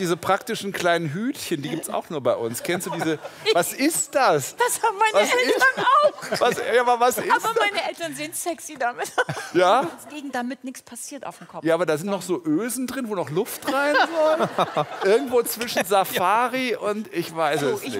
diese praktischen kleinen Hütchen, die gibt es auch nur bei uns. Kennst du diese? Was ist das? Das haben meine Eltern auch. Meine Eltern sind sexy damit. Ja? Gegen damit nichts passiert auf dem Kopf. Ja, aber da sind noch so Ösen drin, wo noch Luft rein soll. Irgendwo zwischen Safari und ich weiß es nicht.